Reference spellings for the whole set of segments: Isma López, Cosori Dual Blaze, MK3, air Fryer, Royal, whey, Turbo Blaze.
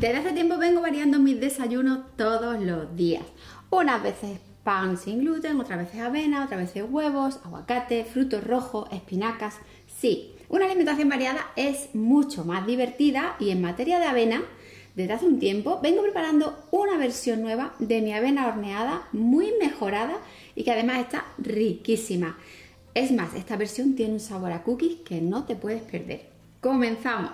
Desde hace tiempo vengo variando mis desayunos todos los días. Unas veces pan sin gluten, otras veces avena, otras veces huevos, aguacate, frutos rojos, espinacas. Sí, una alimentación variada es mucho más divertida, y en materia de avena, desde hace un tiempo vengo preparando una versión nueva de mi avena horneada, muy mejorada y que además está riquísima. Es más, esta versión tiene un sabor a cookies que no te puedes perder. ¡Comenzamos!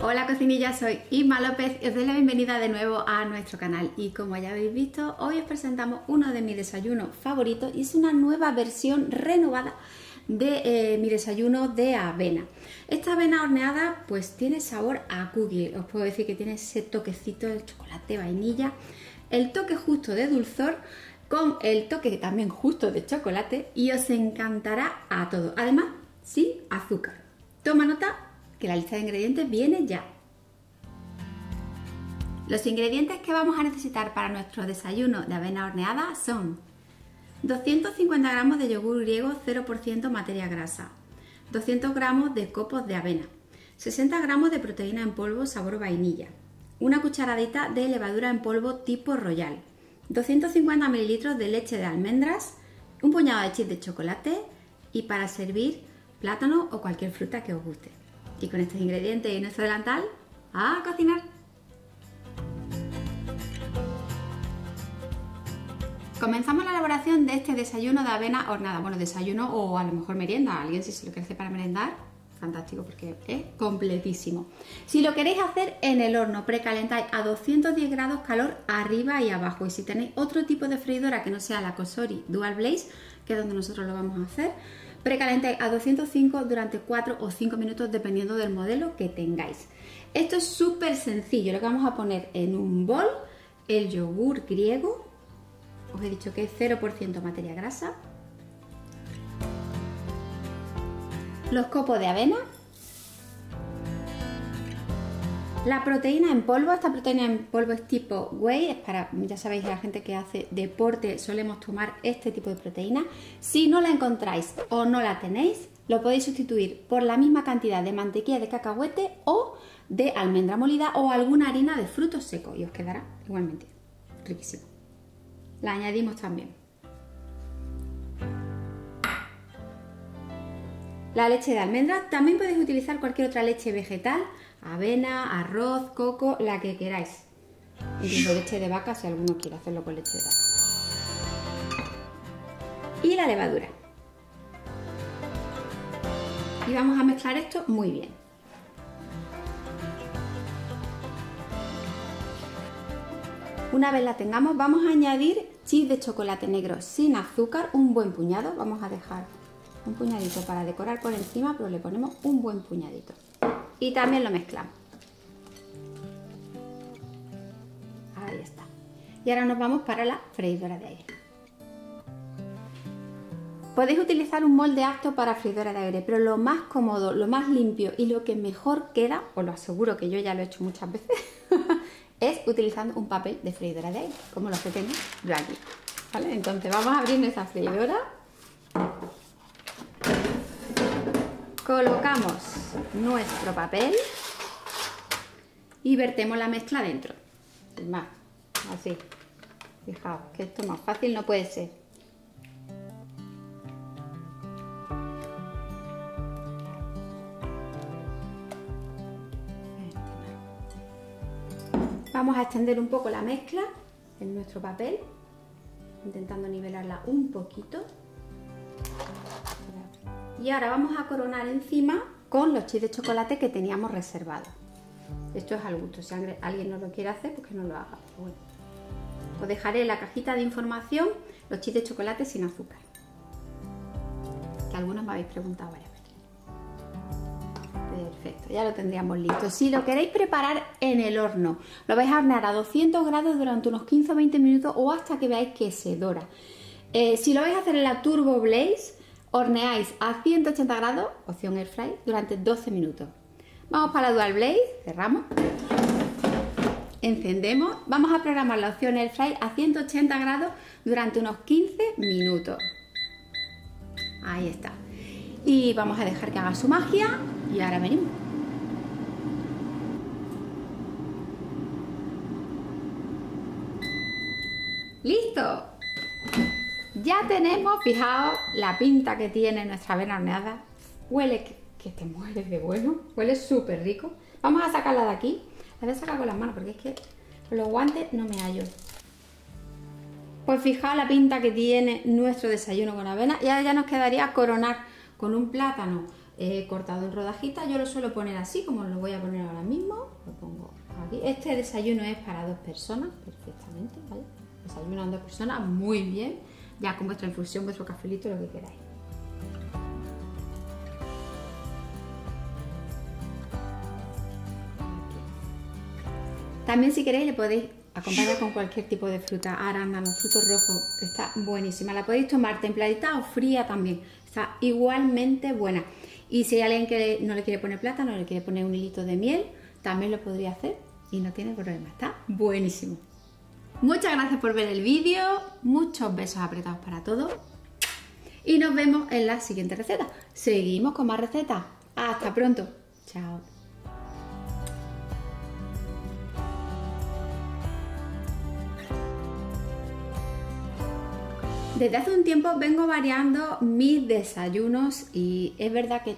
Hola cocinilla, soy Isma López y os doy la bienvenida de nuevo a nuestro canal. Y como ya habéis visto, hoy os presentamos uno de mis desayunos favoritos y es una nueva versión renovada de mi desayuno de avena. Esta avena horneada pues tiene sabor a cookie. Os puedo decir que tiene ese toquecito de chocolate, vainilla, el toque justo de dulzor con el toque también justo de chocolate, y os encantará a todos. Además, sin azúcar. Toma nota que la lista de ingredientes viene ya. Los ingredientes que vamos a necesitar para nuestro desayuno de avena horneada son 250 gramos de yogur griego 0% materia grasa, 200 gramos de copos de avena, 60 gramos de proteína en polvo sabor vainilla, una cucharadita de levadura en polvo tipo Royal, 250 mililitros de leche de almendras, un puñado de chips de chocolate y, para servir, plátano o cualquier fruta que os guste. Y con estos ingredientes y nuestro delantal, ¡a cocinar! Comenzamos la elaboración de este desayuno de avena hornada. Bueno, desayuno o a lo mejor merienda. Alguien, si se lo quiere hacer para merendar, fantástico, porque es completísimo. Si lo queréis hacer en el horno, precalentáis a 210 grados calor arriba y abajo. Y si tenéis otro tipo de freidora que no sea la Cosori Dual Blaze, que es donde nosotros lo vamos a hacer, precalentáis a 205 durante 4 o 5 minutos dependiendo del modelo que tengáis. Esto es súper sencillo. Lo que vamos a poner en un bol, el yogur griego, os he dicho que es 0% materia grasa, los copos de avena, la proteína en polvo. Esta proteína en polvo es tipo whey, es para, ya sabéis, la gente que hace deporte solemos tomar este tipo de proteína. Si no la encontráis o no la tenéis, lo podéis sustituir por la misma cantidad de mantequilla de cacahuete o de almendra molida o alguna harina de frutos secos, y os quedará igualmente riquísimo. La añadimos también. La leche de almendra. También podéis utilizar cualquier otra leche vegetal, avena, arroz, coco, la que queráis. Incluso leche de vaca si alguno quiere hacerlo con leche de vaca. Y la levadura. Y vamos a mezclar esto muy bien. Una vez la tengamos, vamos a añadir chips de chocolate negro sin azúcar, un buen puñado. Vamos a dejar un puñadito para decorar por encima, pero le ponemos un buen puñadito. Y también lo mezclamos. Ahí está. Y ahora nos vamos para la freidora de aire. Podéis utilizar un molde apto para freidora de aire, pero lo más cómodo, lo más limpio y lo que mejor queda, os lo aseguro que yo ya lo he hecho muchas veces, es utilizando un papel de freidora de aire, como los que tengo yo aquí, ¿vale? Entonces vamos a abrir nuestra freidora, colocamos nuestro papel y vertemos la mezcla dentro. Más, así. Fijaos que esto más fácil no puede ser. Vamos a extender un poco la mezcla en nuestro papel, intentando nivelarla un poquito. Y ahora vamos a coronar encima con los chips de chocolate que teníamos reservados. Esto es al gusto, si alguien no lo quiere hacer, pues que no lo haga. Bueno, os dejaré en la cajita de información los chips de chocolate sin azúcar, que algunos me habéis preguntado varias veces. Perfecto, ya lo tendríamos listo. Si lo queréis preparar en el horno, lo vais a hornear a 200 grados durante unos 15 o 20 minutos o hasta que veáis que se dora. Si lo vais a hacer en la Turbo Blaze, horneáis a 180 grados, opción air fry, durante 12 minutos. Vamos para la Dual Blaze, cerramos, encendemos, vamos a programar la opción air fry a 180 grados durante unos 15 minutos. Ahí está. y vamos a dejar que haga su magia y ahora venimos. ¡Listo! Ya tenemos, fijaos la pinta que tiene nuestra avena horneada. Huele que te mueres de bueno, huele súper rico. Vamos a sacarla de aquí. La voy a sacar con las manos porque es que con los guantes no me hallo. Pues fijaos la pinta que tiene nuestro desayuno con avena. Y ahora ya nos quedaría coronar con un plátano cortado en rodajitas. Yo lo suelo poner así, como lo voy a poner ahora mismo. Lo pongo aquí. Este desayuno es para dos personas, perfectamente, ¿vale? Desayunan dos personas, muy bien. Ya con vuestra infusión, vuestro cafelito, lo que queráis. También si queréis le podéis acompañar con cualquier tipo de fruta, arándano, fruto rojo, que está buenísima. La podéis tomar templadita o fría también, está igualmente buena. Y si hay alguien que no le quiere poner plátano, le quiere poner un hilito de miel, también lo podría hacer y no tiene problema, está buenísimo. Muchas gracias por ver el vídeo, muchos besos apretados para todos y nos vemos en la siguiente receta. Seguimos con más recetas. Hasta pronto. Chao. Desde hace un tiempo vengo variando mis desayunos y es verdad que...